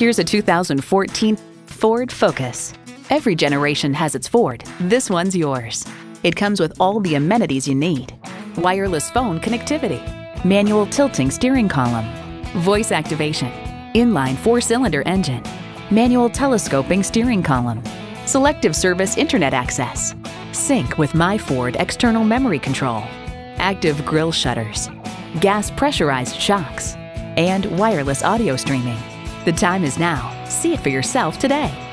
Here's a 2014 Ford Focus. Every generation has its Ford. This one's yours. It comes with all the amenities you need. Wireless phone connectivity, manual tilting steering column, voice activation, inline four-cylinder engine, manual telescoping steering column, selective service internet access, Sync with My Ford external memory control, active grille shutters, gas pressurized shocks, and wireless audio streaming. The time is now. See it for yourself today.